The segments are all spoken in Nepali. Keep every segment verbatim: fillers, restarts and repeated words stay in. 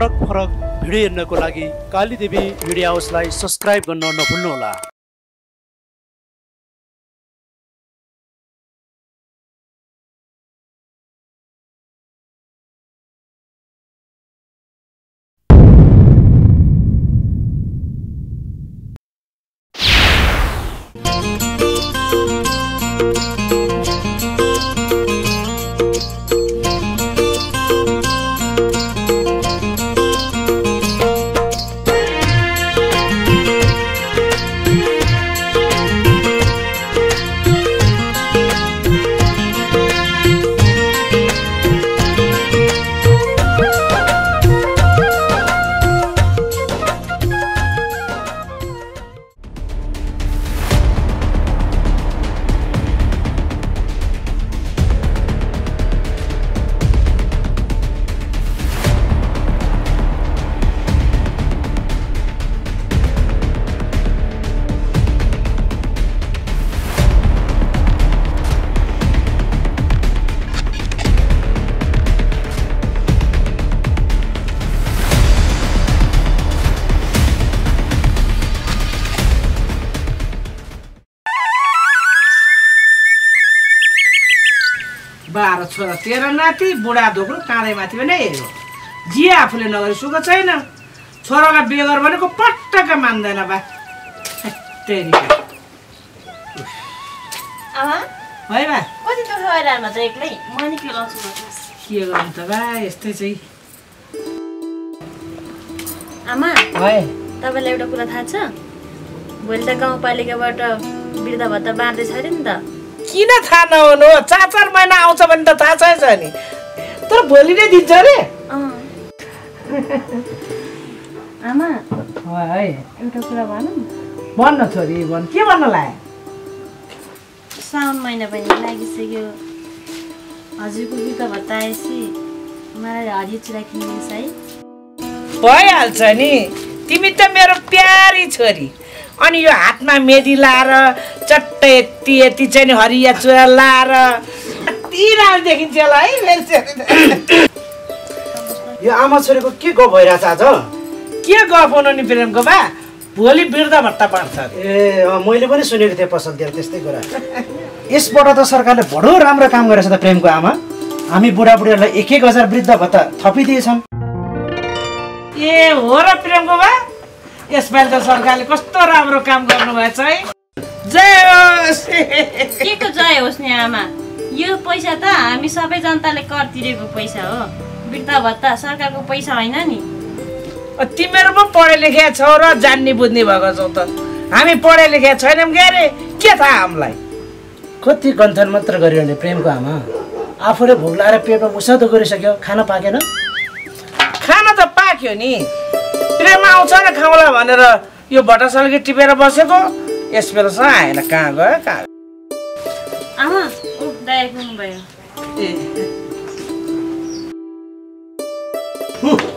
फरक फरक भिडियो हेर्नको लागि कालीदेवी मिडिया हाउसलाई सब्स्क्राइब गर्न नभुल्नुहोला। बाह्र छोरा तेह्र नाति बुढा धोक्रो काँदै माथि पनि हेर्यो जे आफूले नगरे सुख छैन। छोरालाई बेगर भनेको पटक्क मान्दैन बा। आमा है बा कति दुःख भइरामा त एक्लै म नि के गर्छु के गर्नु त बा यस्तै चाहिँ। आमा है तपाईलाई एउटा कुरा थाहा छ? भोलि त गाउँपालिकाबाट वृद्ध भत्ता बाँड्दैछ अरे नि त। किन थाहा नहुनु? चार चार महिना आउँछ भने त थाहा छैछ नि। तर भोलि नै दिन्छ अरे। आमा है एउटा कुरा भनौँ। भन्न छोरी भन। के भन्न लाए? साउन महिना पनि लागिसक्यो। हजुरको बिता भत्ताएसी मलाई हरियो चिरा किन्दिन्छ है? भइहाल्छ नि। तिमी त मेरो प्यारी छोरी। अनि यो हातमा मेदी लाएर चट्टै यति यति चाहिँ हरिया चुरा लाएर ती राम्रो देखिन्छ होला है मेरो छोरी। यो आमा छोरीको के गफ भइरहेछ आज? के गफ हुनु नि प्रेमको बा? भोलि वृद्ध भत्ता बाँड्छ। ए मैले पनि सुनेको थिएँ पसल दिएर त्यस्तै कुरा। यसबाट त सरकारले बडो राम्रो काम गरेछ त प्रेमको आमा। हामी बुढाबुढीहरूलाई एक एक हजार वृद्ध भत्ता थपिदिएछौँ। ए हो र प्रेमको बा? यसपालि त सरकारले कस्तो राम्रो काम गर्नुभएछ है। जय होस्। के को जय होस् नि आमा? यो पैसा त हामी सबै जनताले कर तिरेको पैसा हो। वृद्ध भत्ता सरकारको पैसा होइन नि। तिमीहरू पनि पढे लेखे छौ र जान्ने बुझ्ने भएको छौ त। हामी पढे लेखे छैनौँ क्या अरे? के थाहा हामीलाई? कति गन्थन मात्र गरियो नि प्रेमको आमा। आफूले भोक लाएर पेटमा मुसा त गरिसक्यो, खाना पाकेन। खाना त पाक्यो नि। प्रेम आउँछ र खाउँला भनेर यो भट्टासलकी टिपेर बसेको यस बेलासम्म आएन। कहाँ गयो कहाँ? आमा भयो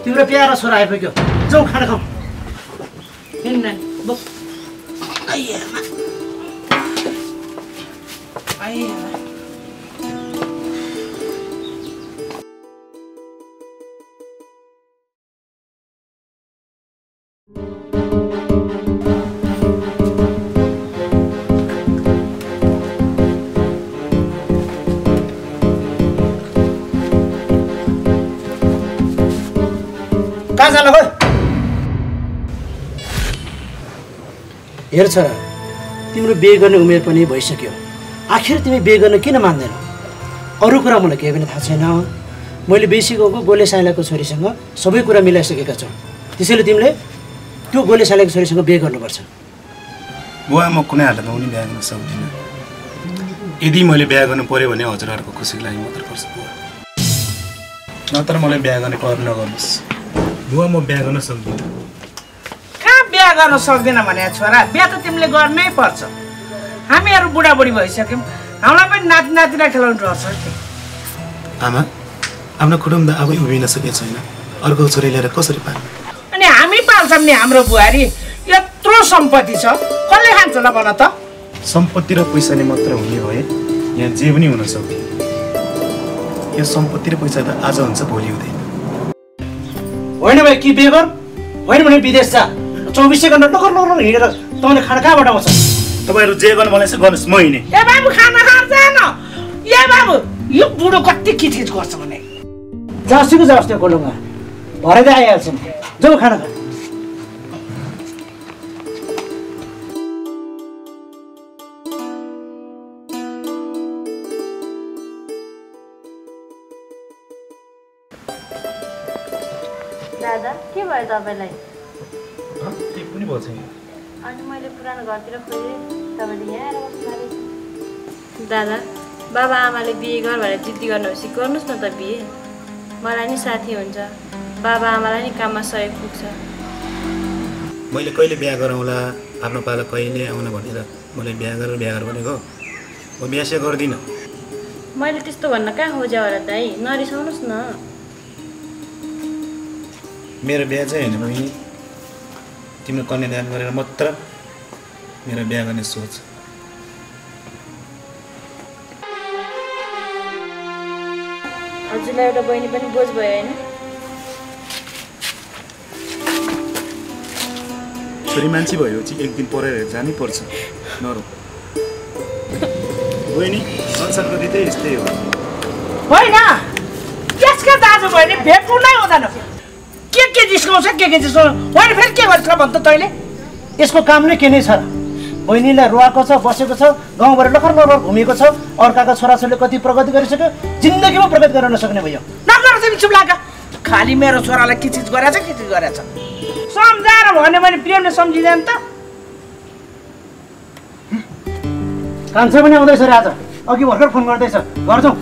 तिम्रो प्यारो छोरा आइपुग्यो। जाउँ खाना खाउँ। हेर छोरा, तिम्रो बिहे गर्ने उमेर पनि भइसक्यो। आखिर तिमी बिहे गर्न किन मान्दैनौ? अरू कुरा मलाई केही पनि थाहा छैन। मैले बेसीको गोले साइलाको छोरीसँग सबै कुरा मिलाइसकेका छौँ। त्यसैले तिमीले त्यो गोले साइलाको छोरीसँग बिहे गर्नुपर्छ। बुवा, म कुनै हालतमा उनी बिहे गर्न सक्दिनँ। यदि मैले बिहे गर्नु पर्यो भने हजुरहरूको खुसीको लागि मात्र पर्छ बुवा। नत्र मलाई बिहे गर्ने कर नगर्नुहोस्। बुवा, म बिहा गर्न सक्दिनँ। कहाँ बिहा गर्न सक्दिन भने छोरा? बिहा त तिमीले गर्नै पर्छ। हामीहरू बुढाबुढी भइसक्यौँ। हामीलाई पनि नाति नातिलाई खेलाउनु पर्छ। आमा, हाम्रो कुटुम्ब आफै उभिन सकेको छैन। अर्को छोरी लिएर कसरी पाल्ने? अनि हामी पाल्छौँ नि हाम्रो बुहारी। यत्रो सम्पत्ति छ, कसले खान्छ ल भन त? सम्पत्ति र पैसाले मात्र हुने भए यहाँ जे पनि हुन सक्थ्यो। यो सम्पत्ति र पैसा त आज हुन्छ भोलि हुँदैन। होइन way, keep ever. When will it be this? So we second local here. Don't have covered also. The way to Javan was going to smile. Yeah, Babu Hana. Yeah, Babu. You put a got ticket. It was on it. Just use us to go longer. What are they else? Don't have. दादा के भयो तपाईलाई ह त्यो पनि भछ नि अनि मैले पुरानो घरतिर खोजे तपाईले यहाँ आएर बस्नुभयो दादा बाबा आमाले बिहे गर भनेर जिद्दी गर्नुहोस् गर्नुस् न त बिहे मलाई नि साथी हुन्छ बाबा आमालाई नि काममा सहयोग पुग्छ मैले कहिले बिहे गरौला आफ्नो पाला कहिले आउन भनेर मैले बिहे गरेर बिहे गर भनेको म बिहे गर्दिन मैले त्यस्तो भन्न कहाँ खोजे होला दाइ नरिसाउनुस् न मेरो बिहे चाहिँ हैन मम्मी तिम्रो कन्यादान गरेर मात्र मेरो बिहे गर्ने सोच हजुरलाई एउटा बहिनी पनि बोझ भयो हैन छोरी मान्छे भयो चाहिँ एक दिन परेर जानै पर्छ नरो बहिनी संसारको रीति यस्तै हो होइन त्यसका दाजु भयो नि भेट्नु नै हुँदैन के के जिसको छ के के जिसको होइन फेरि के गर्छ भन्त तैले यसको काम नै के नै छ बहिनीले रुवाको छ बसेको छ गाउँबाट लखर लखर घुमेको छ अर्काका छोराछोरीले कति प्रगति गरिसक्यो जिन्दगीमा प्रगति गर्न नसक्ने भयो नगर चाहिँ चुप लाग खाली मेरो छोरालाई के चीज गरेछ के चीज गरेछ सम्झाएर भन्यो भने प्रेमले सम्झिदैन त कान्छा पनि आउँदैछ रे आज अघि भर्खर फोन गर्दैछ घर जाऊ ल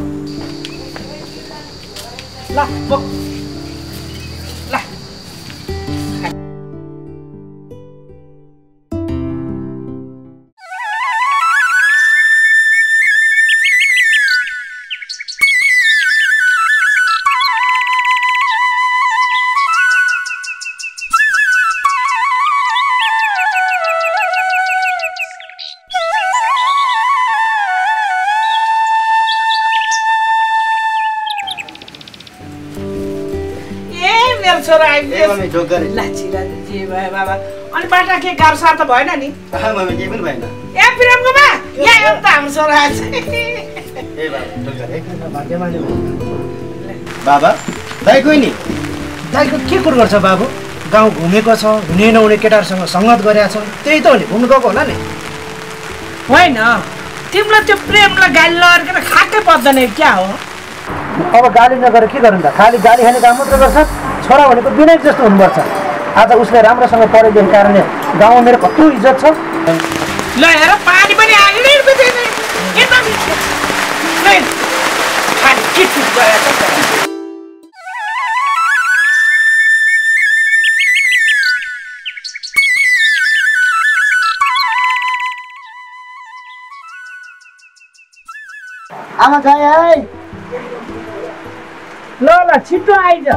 बाबा अनि बाटा के गाह्रो सार त भएन नि अहा मम्मी के पनि भएन ए प्रेमको बा या एउटा हाम्रो छोरा आछ ए बाबा ढोका एक बाटे माने बाबा दाइ कोइ नि दाइको के कुर गर्छ बाबु गाउँ घुमेको छ हुने नहुने केटाहरुसँग संगत गरेका छ त्यही त हो नि घुम्नु गएको होला नि होइन तिमीलाई त्यो प्रेमलाई गाली नगरेर खाटै पर्दैन क्या हो अब गाली नगरे के गर्नु त खाली गाली खाने काम मात्र गर्छ छोरा भनेको बिनाइ जस्तो हुनुपर्छ आज उसले राम्रोसँग पढेको कारणले गाउँमा मेरो कति इज्जत छ ल हेर पानी पनि आयो नि बितेन एकदम नै खाली के चीज गरेको छ आमा जाए है ल ल छिटो आइज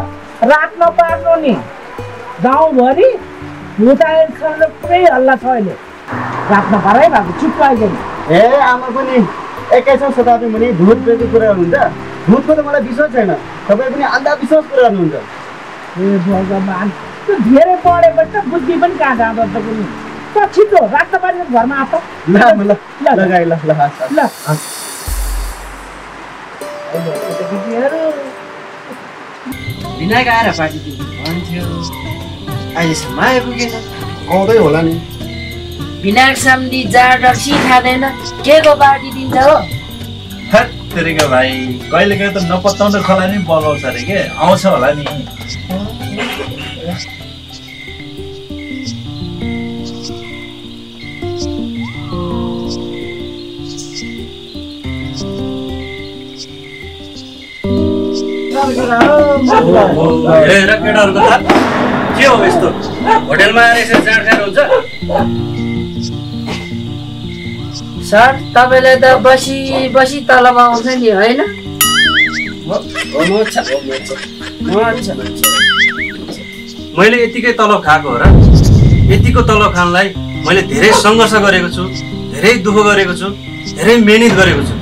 रात नपार्नु नि गाउँ भरी भुताले खल्लो पुरै हल्ला छ अहिले रात नपारै बाबु चुप आइज ए आमा पनि एक्काइसौँ शताब्दी मुनि भूत प्रेतको कुरा हुन्छ भूतको त मलाई विश्वास छैन तपाई पनि अन्धा विश्वास कुरा गर्नुहुन्छ ए भगवान त धेरै पढेपछि त बुद्धि पनि कहाँ जाँदो त पनि त छिटो रात नपार्नु घरमा आफ ल ल लगाइ ल ल ल विनायक आएर पार्टी दिन्थ्यो अहिलेसम्म आइपुगेन आउँदै होला नि विनायक सामदी जाड रक्सी खाँदैन के को पार्टी दिन्छ हो हट तेरेको भाइ कहिले कहिले त नपत्ताउँदो खला नि बोलाउँछ अरे के आउँछ होला नि के हो यस्तो होटलमा आएर चाट खाएर हुन्छ सर तपाईँलाई त बसी बसी तलमा आउँछ नि होइन मैले यतिकै तलब खाएको हो र यतिको तलब खानलाई मैले धेरै सङ्घर्ष गरेको छु धेरै दुःख गरेको छु धेरै मेहनत गरेको छु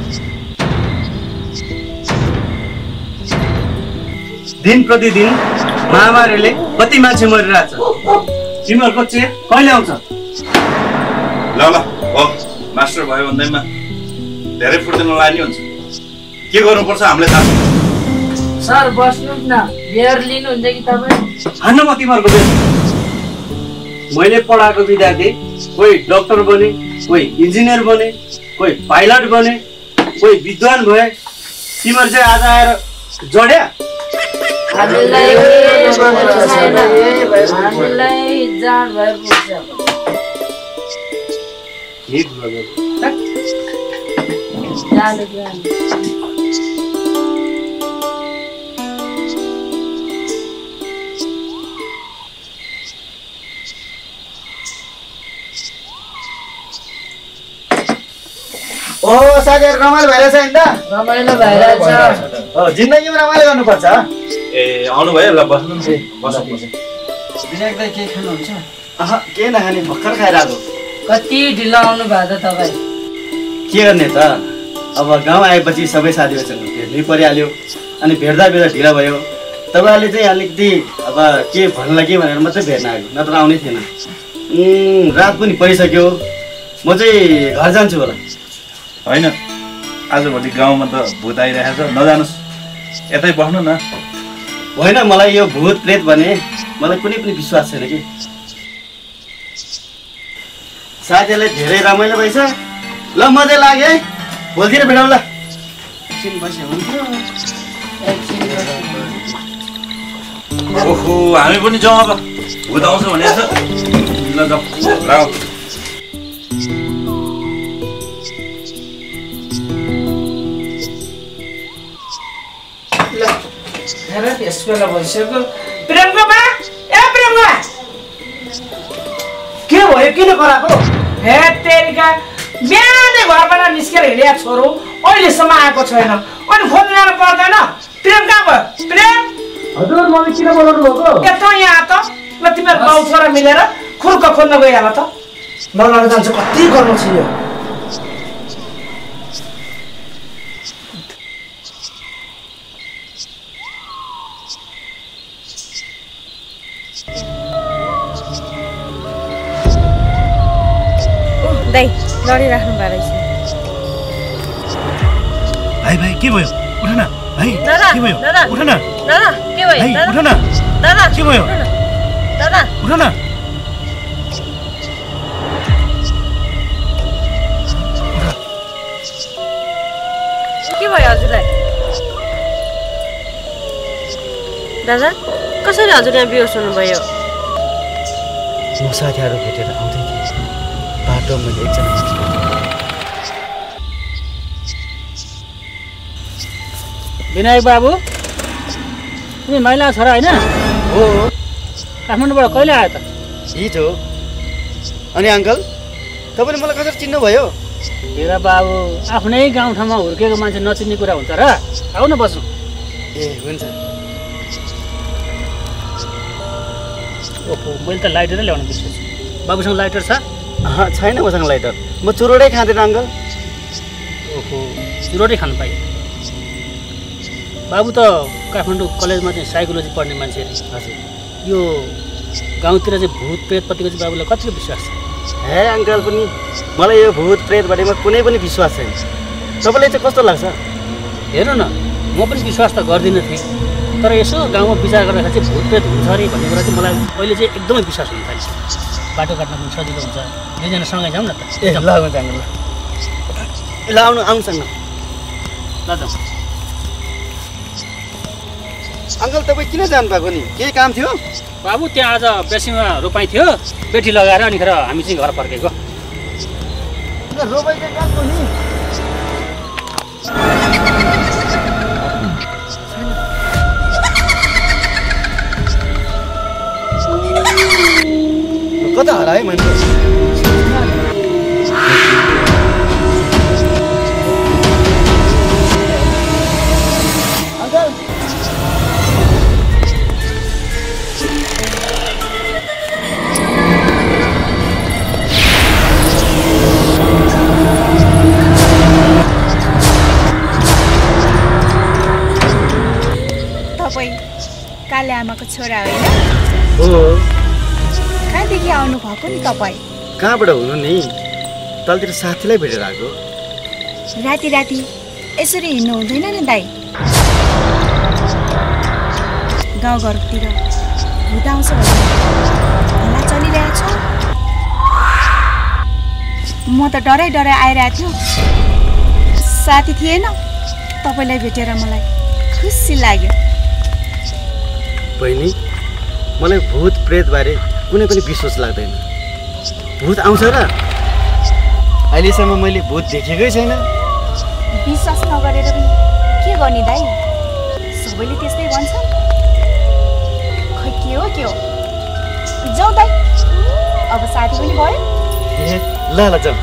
दिन प्रतिदिन महामारीले कति मान्छे मरिरहेछ तिमीहरुको चेक कहिले आउँछ ल ल मास्टर भयो भन्दैमा धेरै फुर्दै नलानी हुन्छ के गर्नुपर्छ हामीले थाहा सर बस्नु न बेयर लिनु हुन्छ कि तपाई हान्न म तिमीहरुको बेयर मैले पढाएको विद्यार्थी कोही डाक्टर बने कोही इन्जिनियर बने कोही पाइलट बने कोही विद्वान भए तिमीहरु चाहिँ आज आएर जड्या ओ सागर रमाइलो भइरहेछ हैन त रमाइलो भइरहेछ हो जिन्दगीमा रमाइलो गर्नुपर्छ ए आउनु भयो ल बस्नु नि बस बस विनायक दाइ के खानुहुन्छ अह के नखाने भक्कर खाइरादो कति ढिलो आउनु भयो त तपाई के गर्ने त अब गाउँ आएपछि सबै साथीहरुसँग भेट्नै परिहाल्यो अनि भेट्दा बेला ढिलो भयो तपाईहरुले चाहिँ अलिकति अब के भन्नु के भनेर मात्रै भेट्न आएको नत्र आउने थिएन रात पनि परिसक्यो म चाहिँ घर जान्छु होला हैन आजभोलि गाउँमा त भूत आइरहेछ नजानुस् यतै बस्नु न होइन मलाई यो भूत प्रेत भने मलाई कुनै पनि विश्वास छैन कि साथीहरुले धेरै रमाइलो भइछ ल मजा लाग्यो है भोलितिर भेटौँ ल एकछिन बस्यो हुन्छ ओहो हामी पनि जाउँ अब भूत आउँछ भनेछ ल जाउँ स्कूल भइसक्यो प्रेमको बा ए प्रेमको के भयो किन कराको हे तेरीका बिहानै घरबाट निस्केर हिँड्या छोरो अहिलेसम्म आएको छैन अनि फोन गर्न पर्दैन प्रेम कहाँ भयो प्रेम हजुर म किन बोलाउनु भएको यता यहाँ त ल तिम्रो गाउँ छोरा मिलेर खुर्क खोल्न गयो होला त म लड्न जान्छु कति गर्नु छ यो दाइ लडी राख्नु भा रहेछ भाइ भाइ के भयो उठ न भाइ के भयो उठ न दादा के भयो उठ न दादा के भयो दादा उठ न के भयो हजुरलाई दादा कसरी हजुर यहाँ बिहोस हुनुभयो म साथीहरु भेटेर आउँदै थिएँ बाटो में एकजना विनायक बाबू तिमी माइला छोरा हैन हो काठमाडौँबाट कहिले आयो त हिजो अनि अंकल तपाईले मलाई कसरी चिन्नु भयो हेरा बाबू आफ्नै गाउँ ठाउँमा हुर्केको मान्छे नचिन्ने कुरा हुन्छ र आउ न बस्नु ए हुन्छ ओहो मैले त लाइटर ल्याउन बिर्सेछु बाबुसँग लाइटर छ अँ छैन मसँग लाइटर म चुरोटै खाँदैन अङ्कल ओहो चुरोटै खानु पाएँ बाबु त काठमाडौँ कलेजमा चाहिँ साइकोलोजी पढ्ने मान्छेहरू हजुर यो गाउँतिर चाहिँ भूत प्रेतपट्टिको चाहिँ बाबुलाई कतिको विश्वास छ हे अङ्कल पनि मलाई यो भूत प्रेत भनेमा कुनै पनि विश्वास छैन तपाईँलाई चाहिँ कस्तो लाग्छ हेर्नु न म पनि विश्वास त गर्दिनँ थिएँ तर यसो गाउँमा विचार गर्दाखेरि चाहिँ भूत प्रेत हुन्छ अरे भन्ने कुरा चाहिँ मलाई अहिले चाहिँ एकदमै विश्वास हुन थाल्छ बाटो काट्न पनि सजिलो हुन्छ दुईजना सँगै जाउँ न त ए ल हुन्छ ल ल आउनु आउनुसँग ल जाउँ अङ्कल तपाईँ किन जानु भएको नि केही काम थियो बाबु त्यहाँ आज बेसीमा रोपाइ थियो बेटी लगाएर अनिखेर हामी चाहिँ घर फर्केको रोपाइ चाहिँ कस्तो नि कता हराए मैले अङ्कल तपाईँ काले आमाको छोरा होइन आउनु भएको नि तपाई। कहाँबाट हुनु नि? तलतिर साथीलाई भेटेर आको। राति राति यसरी हिँड्नु हुँदैन नि दाइ। गाउँ घरतिर भूत आउँछ होला चलिरहेछ। म त डरै डरै आइरहेको छु। साथी थिएन। तपाईलाई भेटेर मलाई खुसी लाग्यो। बहिनी मलाई भूत प्रेत बारे कुनै पनि विश्वास लाग्दैन। भूत आउँछ र? अहिलेसम्म मैले भूत देखेकै छैन। विश्वास नगरेर पनि के गर्ने दाइ? सबैले त्यस्तै भन्छ। खै के हो के हो? जाऊ दाइ। अब साथी पनि भयो। ल ल जाऊ।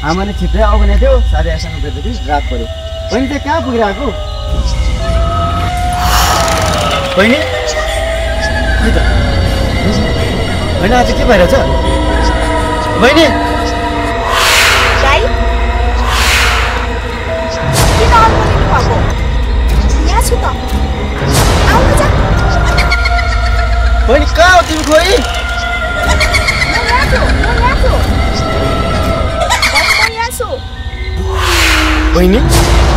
आमाले छिट्टै आऊ भने थियो साथी आसँग बेलुकी रात पर्यो। बहिनी त कहाँ पुगिरहेको? बहिनी के त होइन आज के भइरहेछ? बहिनी बहिनी कहाँ हो तिमी? खोइ बहिनी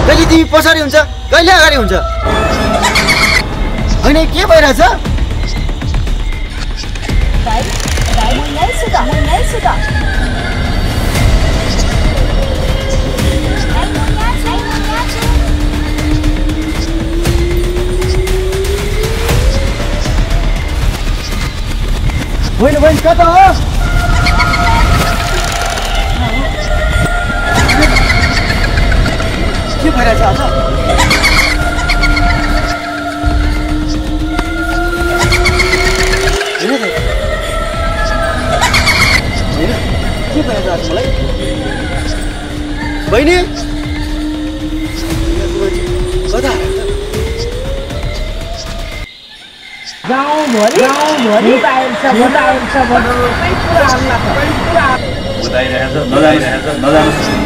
कहिले तिमी पछाडि हुन्छ कहिले अगाडि हुन्छ? होइन के भइरहेछ? होइन बहिनी कता हो? के भइरहेछ आज? के भइरहेछ आज मलाई? बहिनी कता? गाउँ भरि गाउँ भरि आइन्छ भोट आइन्छ भोट पुरा हल्ला छ पुरा बजाइरहेछ नजाइरहेछ नजानु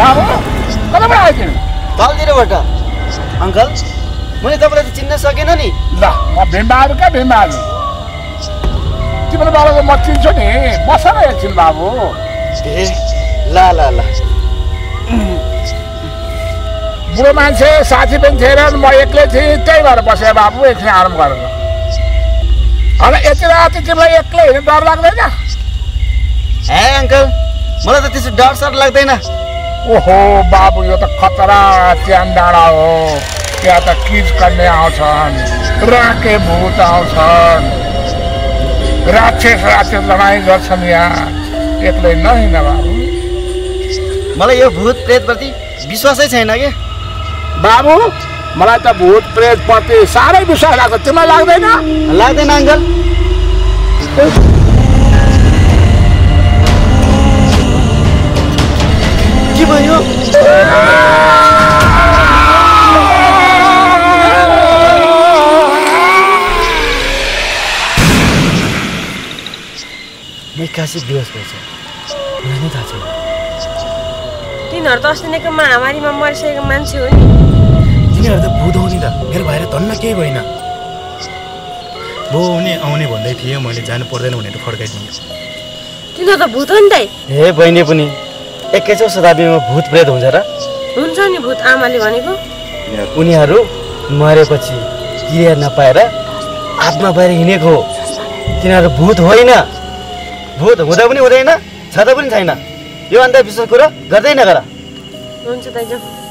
बाबु कताबाट आएको? तलतिरबाट। अङ्कल मैले तपाईँलाई त चिन्न सकेन नि। ल म भेम्बाहरू कहाँ भेम्बाहरू तिम्रो बाबाको म चिन्छु नि। बस न एकछिन बाबु। ए ल ल ल बुढो मान्छे साथी पनि थिएन म एक्लै थिएँ त्यही भएर बसेँ बाबु एकछिन आराम गरेर। अब यति राति तिमीलाई एक्लै हिँड्नु डर लाग्दैन? ए अङ्कल मलाई त त्यस्तो डर सर लाग्दैन। ओहो बाबु यो त खतरा च्यान डाँडा हो। त्यहाँ त किज गर्ने आउँछन् राके भूत आउँछन् राक्षस राक्षस लडाइँ गर्छन् यहाँ एक्लै नहिँड बाबु। मलाई यो भूत प्रेतप्रति विश्वासै छैन के बाबु। मलाई त भूत प्रेतप्रति साह्रै विश्वास लाग्छ। तिमीलाई लाग्दैन? लाग्दैन अङ्कल। के भयो? एक्कासी दिवस भएछ मलाई थाहा छैन। तिनीहरू त अस्ति नै महामारीमा मरिसकेको मान्छे हो नि। तिनीहरू त भूत हो नि त। मेरो भाइलाई धन्न केही भएन। भो हुने आउने भन्दै थिए मैले जानु पर्दैन भनेर फर्काइदिएँ। तिनीहरू त भूत हो नि त। ए बहिनी पनि एक्काइसौँ शताब्दीमा भूत प्रेत हुन्छ र? हुन्छ नि भूत। आमाले भनेको उनीहरू मरेपछि क्रिया नपाएर आत्मा भएर हिँडेको हो। तिनीहरू भूत होइन। भूत हुँदा पनि हुँदैन छँदा पनि छैन। यो अन्धविश्वास कुरा गर्दै नगर। हुन्छ दाइ जाऊ।